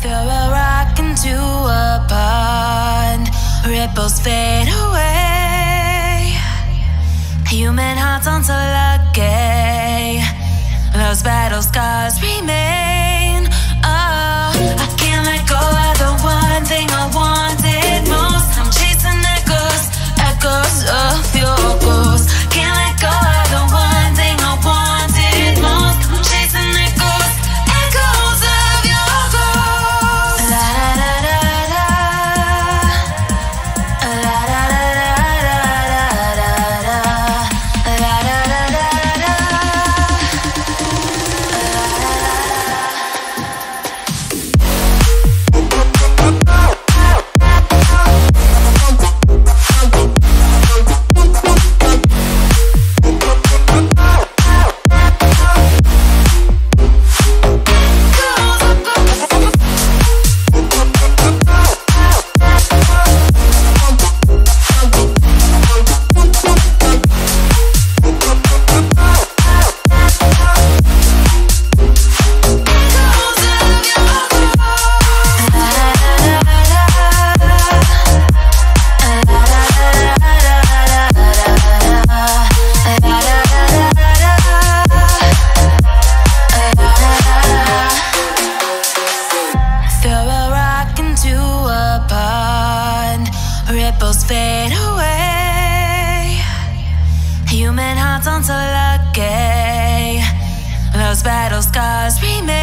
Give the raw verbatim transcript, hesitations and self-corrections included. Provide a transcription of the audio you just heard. Throw a rock into a pond, ripples fade away. Human hearts aren't so lucky, those battle scars remain. Oh, I can't let go of the one thing I wanted most. I'm chasing echoes, echoes of your ghost. Can't let go of the one thing I wanted most. I'm chasing echoes, echoes of your ghost. La la la la la, la la la la la la, la la la la la, la la la la. Throw a rock into a pond, ripples fade away. Human hearts aren't so lucky, those battle scars remain.